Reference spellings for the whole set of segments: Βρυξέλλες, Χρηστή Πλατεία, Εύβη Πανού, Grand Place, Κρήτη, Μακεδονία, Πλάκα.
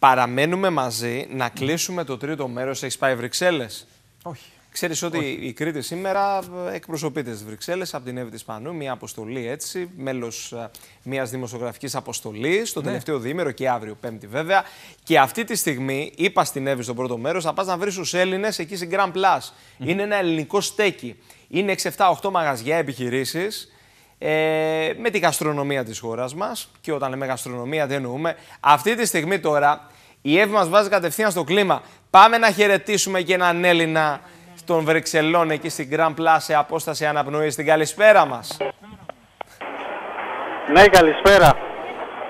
Παραμένουμε μαζί να κλείσουμε το τρίτο μέρος. Έχεις πάει Βρυξέλλες? Όχι. Ξέρεις ότι η Κρήτη σήμερα εκπροσωπείται στις Βρυξέλλες από την Εύβη Πανού, μια αποστολή έτσι, μέλος μιας δημοσιογραφικής αποστολής, τον τελευταίο διήμερο και αύριο, Πέμπτη βέβαια. Και αυτή τη στιγμή, είπα στην Εύβη στο πρώτο μέρος, θα πας να βρεις τους Έλληνες εκεί στην Grand Place. Είναι ένα ελληνικό στέκι. Είναι 6-7-8 μαγαζιά, επιχειρήσεις. Με την γαστρονομία της χώρας μας. Και όταν λέμε γαστρονομία, δεν εννοούμε. Αυτή τη στιγμή τώρα η Εύη μας βάζει κατευθείαν στο κλίμα. Πάμε να χαιρετήσουμε και έναν Έλληνα των Βρυξελών εκεί στην Grand Place σε απόσταση αναπνοής. Την καλησπέρα μας. Ναι, καλησπέρα.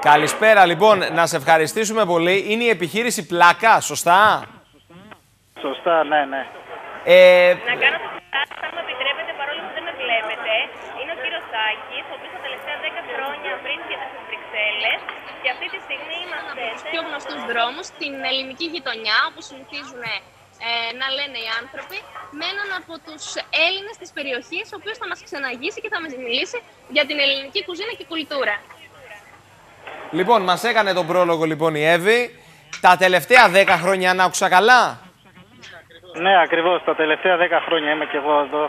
Καλησπέρα, λοιπόν, να σε ευχαριστήσουμε πολύ. Είναι η επιχείρηση Πλάκα, σωστά? Σωστά, ναι, ναι. Να κάνω το κοιτάξτε, αν μου επιτρέπετε, παρόλο που δεν με βλέπετε. Είναι ο κύριος Τάκης, ο οποίος τα τελευταία 10 χρόνια βρίσκεται στις Βρυξέλλες και αυτή τη στιγμή είμαστε από τους πιο γνωστούς δρόμους στην ελληνική γειτονιά, όπως συνηθίζουν να λένε οι άνθρωποι, με έναν από τους Έλληνες της περιοχής, ο οποίος θα μας ξεναγήσει και θα μας μιλήσει για την ελληνική κουζίνα και κουλτούρα. Λοιπόν, μας έκανε τον πρόλογο λοιπόν η Εύη. Τα τελευταία 10 χρόνια, αν άκουσα καλά. Ναι, ακριβώς. Τα τελευταία 10 χρόνια είμαι και εγώ εδώ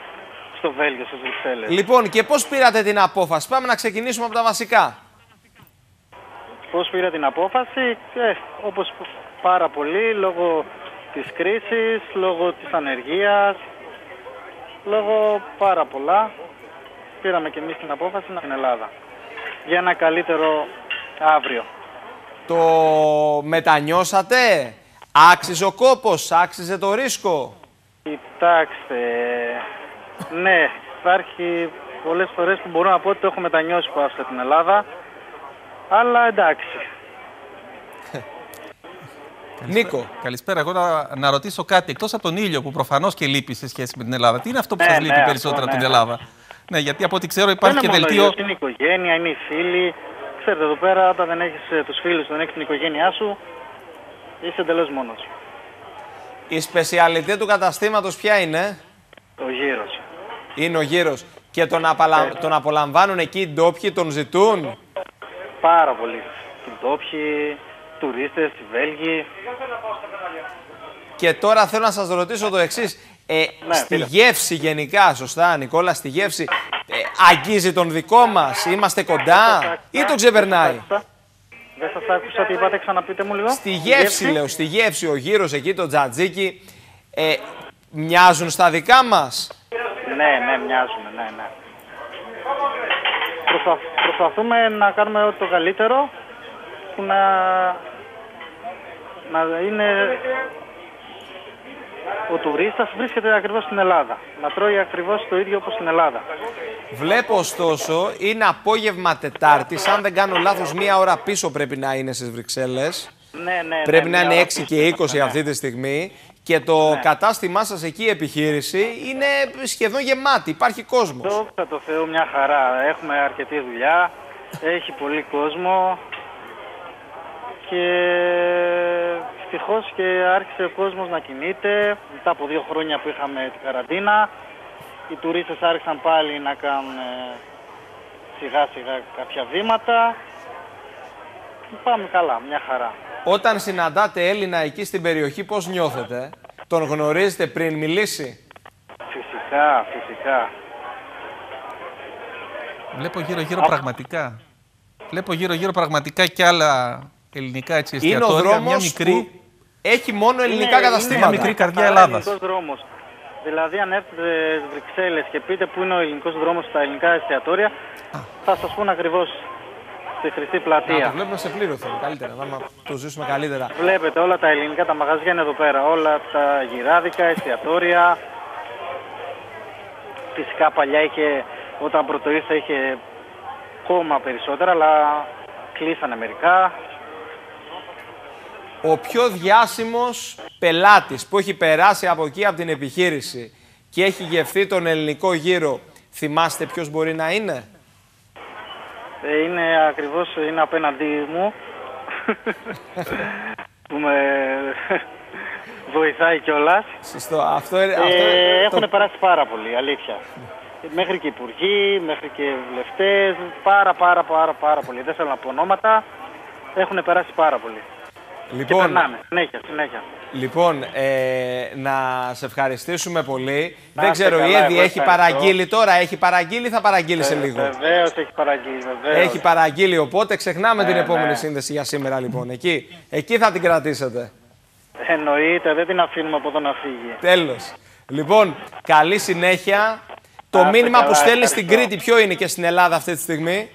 στο Βέλγιο, στις Βρυξέλλες. Λοιπόν, και πώς πήρατε την απόφαση? Πάμε να ξεκινήσουμε από τα βασικά. Πώς πήρα την απόφαση? Όπως πάρα πολλοί, λόγω της κρίσης, λόγω της ανεργίας, λόγω πάρα πολλά, πήραμε και εμείς την απόφαση στην Ελλάδα για ένα καλύτερο αύριο. Το μετανιώσατε? Άξιζε ο κόπος, άξιζε το ρίσκο? Κοιτάξτε, ναι, υπάρχει πολλές φορές που μπορώ να πω ότι το έχω μετανιώσει που άφησα την Ελλάδα, αλλά εντάξει. Νίκο. Καλησπέρα. Εγώ να ρωτήσω κάτι. Εκτός από τον ήλιο που προφανώς και λείπει σε σχέση με την Ελλάδα, τι είναι αυτό που σας λείπει περισσότερο από την Ελλάδα? Ναι, γιατί από ό,τι ξέρω υπάρχει και δελτίο. Είναι η οικογένεια, είναι οι φίλοι. Ξέρετε, εδώ πέρα όταν δεν έχεις τους φίλους, δεν έχεις την οικογένειά σου, είσαι εντελώς μόνος. Η σπεσιαλιτέ του καταστήματος ποια είναι? Ο γύρος. Είναι ο γύρος. Και τον απολαμβάνουν εκεί οι ντόπιοι, τον ζητούν? Πάρα πολύ. Οι ντόπιοι, τουρίστες, οι Βέλγοι. Και τώρα θέλω να σας ρωτήσω το εξής. Στη γεύση γενικά, σωστά Νικόλα, στη γεύση αγγίζει τον δικό μας? Είμαστε κοντά ή τον ξεπερνάει? Δεν σας άκουσα τι είπατε, ξαναπείτε μου λίγο. Στη γεύση, λέω, στη γεύση, ο γύρος εκεί, το τζατζίκι, μοιάζουν στα δικά μας? Ναι, ναι, μοιάζουν, ναι, ναι. Προσπαθούμε να κάνουμε ό,τι το καλύτερο, που να είναι ο τουρίστας βρίσκεται ακριβώς στην Ελλάδα. Να τρώει ακριβώς το ίδιο όπως στην Ελλάδα. Βλέπω ωστόσο, είναι απόγευμα Τετάρτης, αν δεν κάνω λάθος, μία ώρα πίσω πρέπει να είναι στις Βρυξέλλες. Ναι, ναι, πρέπει να είναι 6:20 αυτή τη στιγμή. Και το κατάστημά σας εκεί, η επιχείρηση, είναι σχεδόν γεμάτη. Υπάρχει κόσμος. Δόξα τω Θεώ, μια χαρά. Έχουμε αρκετή δουλειά, έχει πολύ κόσμο. Και ευτυχώς και άρχισε ο κόσμος να κινείται. Μετά από 2 χρόνια που είχαμε την καραντίνα, οι τουρίστες άρχισαν πάλι να κάνουν σιγά σιγά κάποια βήματα. Πάμε καλά, μια χαρά. Όταν συναντάτε Έλληνα εκεί στην περιοχή, πώς νιώθετε? Τον γνωρίζετε πριν μιλήσει? Φυσικά, φυσικά. Βλέπω γύρω-γύρω πραγματικά. Βλέπω γύρω-γύρω πραγματικά και άλλα ελληνικά έτσι εστιατόρια, μια μικρή. Έχει μόνο ελληνικά καταστήματα. Μια μικρή καρδιά Ελλάδας. Δηλαδή, αν έρθετε στις Βρυξέλλες και πείτε πού είναι ο ελληνικός δρόμος στα ελληνικά εστιατόρια, θα σας πούν ακριβώς στη Χρηστή Πλατεία. Να το βλέπουμε σε πλήρω, καλύτερα, να το ζήσουμε καλύτερα. Βλέπετε, όλα τα ελληνικά τα μαγαζιά είναι εδώ πέρα. Όλα τα γυράδικα, εστιατόρια. Φυσικά παλιά είχε, όταν πρωτοήρθα, είχε κόμμα περισσότερα, αλλά κλείσανε μερικά. Ο πιο διάσημος πελάτης που έχει περάσει από εκεί, από την επιχείρηση και έχει γευθεί τον ελληνικό γύρο, θυμάστε ποιος μπορεί να είναι? Είναι ακριβώς, είναι απέναντί μου, που με βοηθάει κιόλας. Σωστό, έχουν περάσει πάρα πολύ, αλήθεια. Μέχρι και υπουργοί, μέχρι και βουλευτές, πάρα πολύ. Δεν θέλω να πω ονόματα, έχουν περάσει πάρα πολύ. Λοιπόν, περνάμε. Συνέχεια. Λοιπόν, να σε ευχαριστήσουμε πολύ. Δεν ξέρω, καλά, η Εύη έχει παραγγείλει τώρα, θα παραγγείλει σε λίγο. Βεβαίως έχει παραγγείλει. Έχει παραγγείλει, οπότε ξεχνάμε την επόμενη σύνδεση για σήμερα λοιπόν. Εκεί θα την κρατήσετε. Εννοείται, δεν την αφήνουμε από εδώ να φύγει. Τέλος. Λοιπόν, καλή συνέχεια. Το μήνυμα που στέλνει στην Κρήτη, ποιο είναι και στην Ελλάδα αυτή τη στιγμή?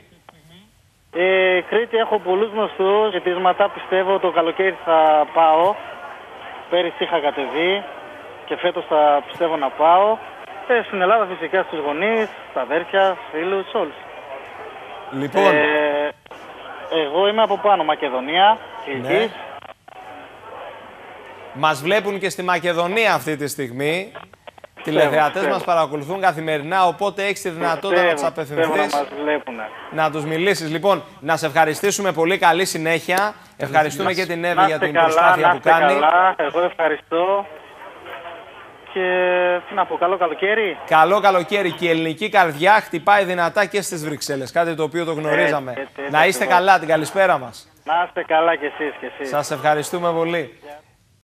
Κρήτη έχω πολλούς γνωστούς, επεισματά πιστεύω το καλοκαίρι θα πάω. Πέρυσι είχα κατεβεί και φέτος θα πιστεύω να πάω. Στην Ελλάδα φυσικά στους γονείς, στα αδέρφια, φίλους, όλους. Λοιπόν, εγώ είμαι από πάνω, Μακεδονία, Κρήτης. Μας βλέπουν και στη Μακεδονία αυτή τη στιγμή. Τηλεθεατές μας παρακολουθούν καθημερινά, οπότε έχεις τη δυνατότητα να τους απευθυνθείς, να τους μιλήσεις. Λοιπόν, να σε ευχαριστήσουμε πολύ. Καλή συνέχεια. Ευχαριστούμε και την Εύη για την προσπάθεια που κάνει. Καλά, εγώ ευχαριστώ. Και τι να πω, καλό καλοκαίρι. Καλό καλοκαίρι. Και η ελληνική καρδιά χτυπάει δυνατά και στις Βρυξέλλες. Κάτι το οποίο το γνωρίζαμε. Να είστε καλά, την καλησπέρα μας. Να είστε καλά κι εσείς. Σας ευχαριστούμε πολύ.